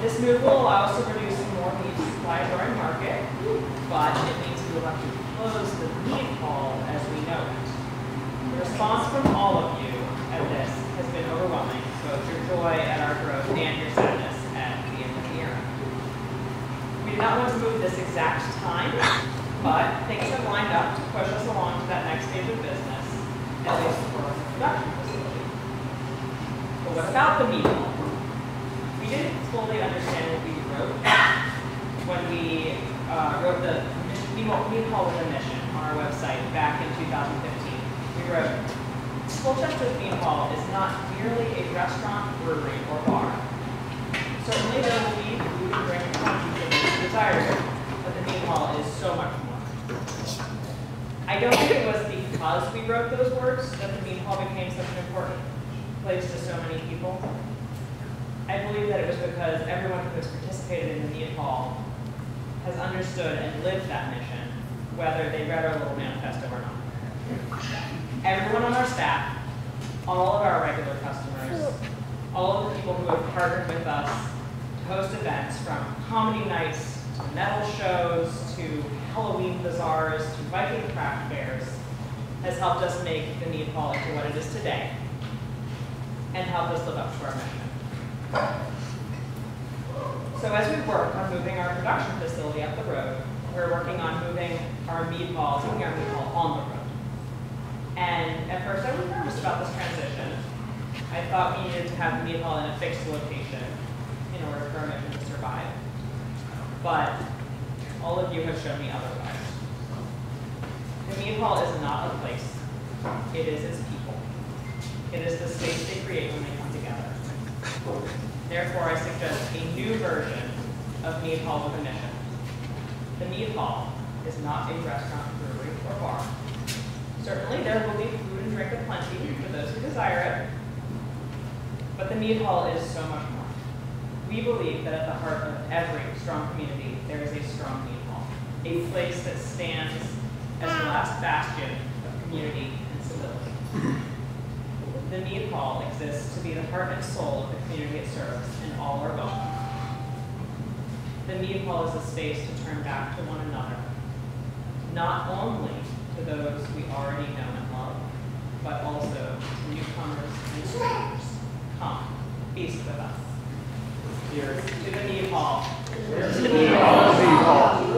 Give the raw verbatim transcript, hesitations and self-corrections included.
This move will allow us to produce more meat supply to our market, but it means we will have to close the meat hall as we know it. The response from all of you at this has been overwhelming, both your joy at our growth and your sadness at the end of the year. We did not want to move this exact time, but things have lined up to push us along to that next stage of business, at least for our production facility. But what about the meat hall? We didn't fully understand what we wrote when we uh, wrote the meat hall with a mission on our website back in two thousand fifteen. We wrote, Colchester Mead Hall is not merely a restaurant, brewery, or bar. Certainly there will be food and drink and coffee if you desire it, but the meat hall is so much more. I don't think it was because we wrote those words that the meat hall became such an important place to so many people. I believe that it was because everyone who has participated in the Mead Hall has understood and lived that mission, whether they read our little manifesto or not. Everyone on our staff, all of our regular customers, all of the people who have partnered with us to host events, from comedy nights to metal shows to Halloween bazaars to Viking craft fairs, has helped us make the Mead Hall into what it is today and helped us live up to our mission. So as we work on moving our production facility up the road, we're working on moving our mead hall, taking our mead hall on the road. And at first I was nervous about this transition. I thought we needed to have the mead hall in a fixed location in order for our mission to survive. But all of you have shown me otherwise. The mead hall is not a place. It is its people. It is the space they create when they come together. Therefore, I suggest a new version of Mead Hall with a mission. The Mead Hall is not a restaurant, brewery, or bar. Certainly, there will be food and drink aplenty for those who desire it, but the Mead Hall is so much more. We believe that at the heart of every strong community, there is a strong Mead Hall, a place that stands as the last bastion of community and civility. The Mead Hall exists to be the heart and soul of the community it serves, and all are welcome. The Mead Hall is a space to turn back to one another, not only to those we already know and love, but also to newcomers and strangers. Come, feast with us. Here's to the Mead Hall. Here's to the Mead Hall.